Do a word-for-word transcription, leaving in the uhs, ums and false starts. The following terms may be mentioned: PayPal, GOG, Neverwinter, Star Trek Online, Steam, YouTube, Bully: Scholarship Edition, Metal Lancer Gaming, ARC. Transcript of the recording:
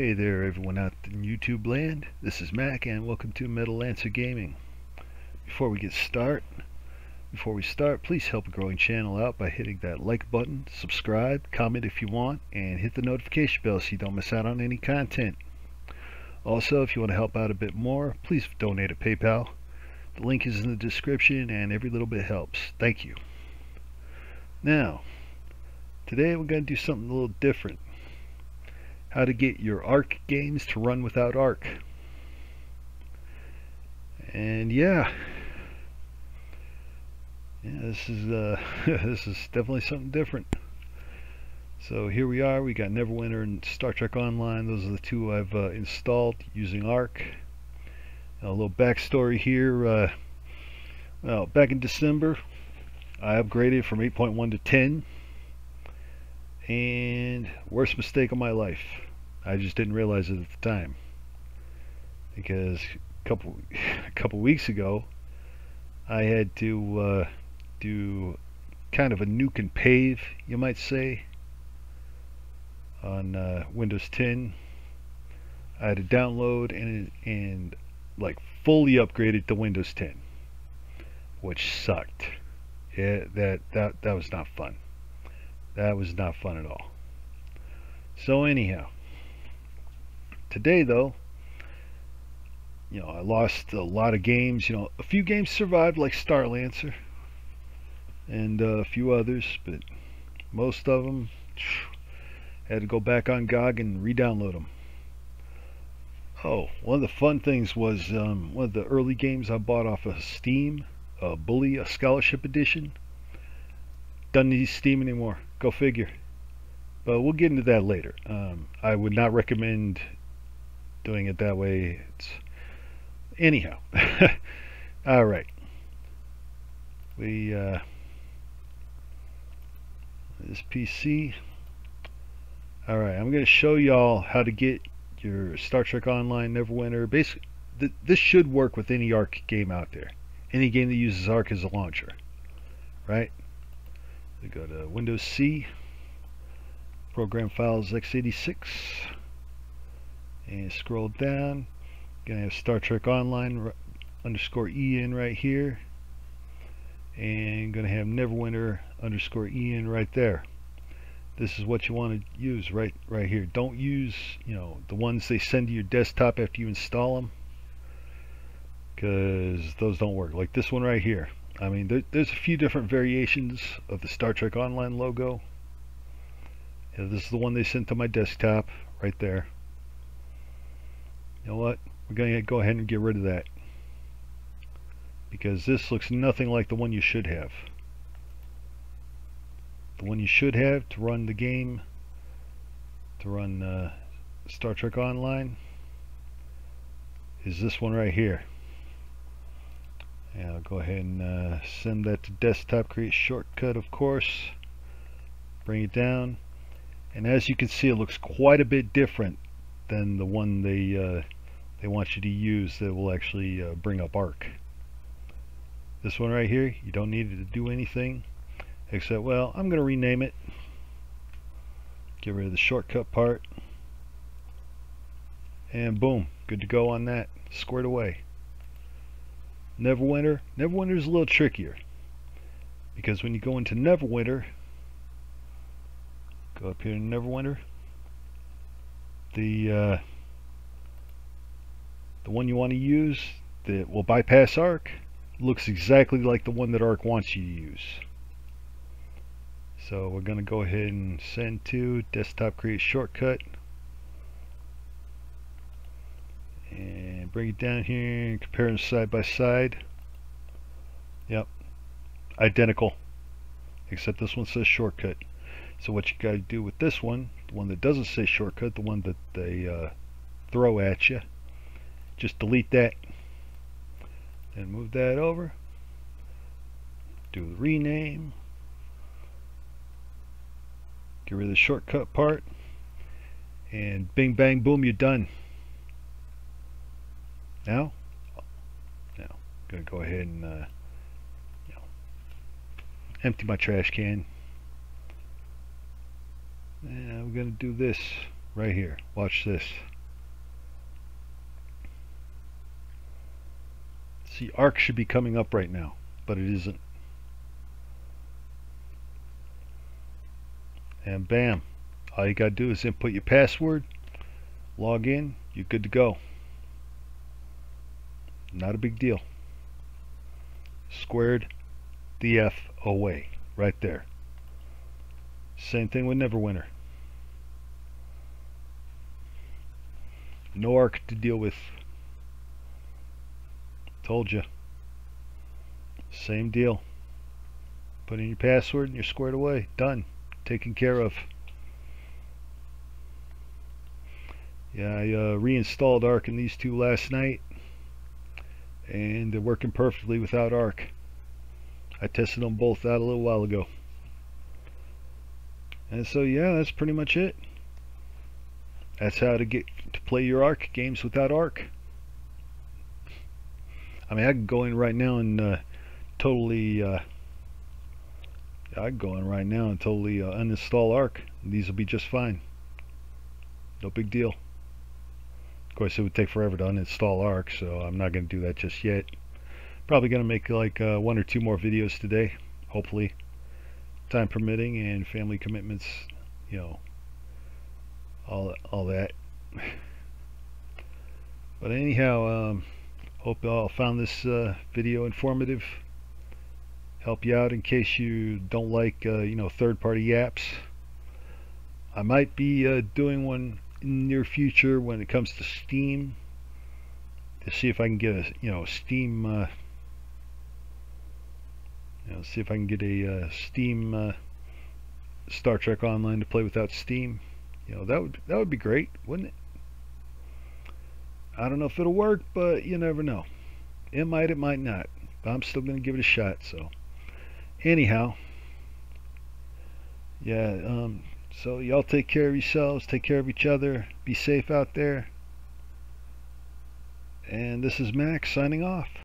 Hey there everyone out in YouTube land, this is Mac and welcome to Metal Lancer Gaming. Before we get start, before we start, please help a growing channel out by hitting that like button, subscribe, comment if you want, and hit the notification bell so you don't miss out on any content. Also, if you want to help out a bit more, please donate at PayPal. The link is in the description and every little bit helps. Thank you. Now, today we're going to do something a little different. How to get your A R C games to run without A R C. And yeah, yeah this is uh, this is definitely something different. So here we are, we got Neverwinter and Star Trek Online. Those are the two I've uh, installed using A R C. Now, a little backstory here. Uh, well, back in December, I upgraded from eight point one to ten. And worst mistake of my life. I just didn't realize it at the time, because a couple a couple weeks ago I had to uh, do kind of a nuke and pave, you might say, on uh, Windows ten. I had to download and and like fully upgraded to Windows ten, which sucked. Yeah, that that that was not fun. That was not fun at all. So anyhow, today though, you know, I lost a lot of games. You know, a few games survived, like Star Lancer, and uh, a few others, but most of them, phew, had to go back on G O G and re-download them. Oh, one of the fun things was um, one of the early games I bought off of Steam, uh, Bully: A Scholarship Edition. Doesn't need Steam anymore. Go figure. But we'll get into that later. Um, I would not recommend doing it that way. It's... Anyhow. Alright. We, uh... this P C. Alright, I'm going to show y'all how to get your Star Trek Online, Neverwinter. Basically, th this should work with any A R C game out there. Any game that uses A R C as a launcher. Right? We go to Windows C, Program Files x eighty-six, and scroll down. Gonna have Star Trek Online underscore en right here, and gonna have Neverwinter underscore en right there. This is what you want to use right right here. Don't use, you know, the ones they send to your desktop after you install them, because those don't work. Like this one right here. I mean, there, there's a few different variations of the Star Trek Online logo. Yeah, this is the one they sent to my desktop, right there. You know what? We're going to go ahead and get rid of that, because this looks nothing like the one you should have. The one you should have to run the game, to run uh, Star Trek Online, is this one right here. And I'll go ahead and uh, send that to desktop, create shortcut, of course, bring it down, and as you can see, it looks quite a bit different than the one they uh, they want you to use that will actually uh, bring up A R C. This one right here, you don't need it to do anything except, well, I'm going to rename it, get rid of the shortcut part, and boom, good to go on that, squared away. Neverwinter. Neverwinter is a little trickier, because when you go into Neverwinter, go up here to Neverwinter, the uh, the one you want to use that will bypass A R C looks exactly like the one that A R C wants you to use. So we're going to go ahead and send to desktop, create shortcut, and bring it down here and compare them side by side. Yep, identical, except this one says shortcut. So what you got to do with this one, the one that doesn't say shortcut, the one that they uh, throw at you, just delete that and move that over, do the rename, get rid of the shortcut part, and bing bang boom, you're done. Now, now I'm going to go ahead and uh, you know, empty my trash can. And I'm going to do this right here. Watch this. See, ARC should be coming up right now, but it isn't. And bam, all you gotta do is input your password, log in, you're good to go. Not a big deal. Squared the F away, right there. Same thing with Neverwinter. No ARC to deal with. Told you. Same deal. Put in your password and you're squared away. Done. Taken care of. Yeah, I uh, reinstalled ARC in these two last night, and they're working perfectly without ARC. I tested them both out a little while ago. And so yeah, that's pretty much it. That's how to get to play your ARC games without ARC. I mean, I can go in right now and uh, totally uh, I can go in right now and totally uh, uninstall ARC. These will be just fine. No big deal. Of course, it would take forever to uninstall ARC, so I'm not going to do that just yet. Probably going to make like uh, one or two more videos today, hopefully, time permitting and family commitments, you know, all all that. But anyhow, um, hope y'all found this uh, video informative. Help you out in case you don't like uh, you know, third-party apps. I might be uh, doing one in the near future when it comes to Steam, to see if I can get a, you know, Steam uh, you know, see if I can get a uh, Steam uh, Star Trek Online to play without Steam. You know, that would that would be great, wouldn't it? I don't know if it'll work, but you never know. It might, it might not. But I'm still gonna give it a shot. So anyhow, yeah, um, so y'all take care of yourselves, take care of each other, be safe out there. And this is Max signing off.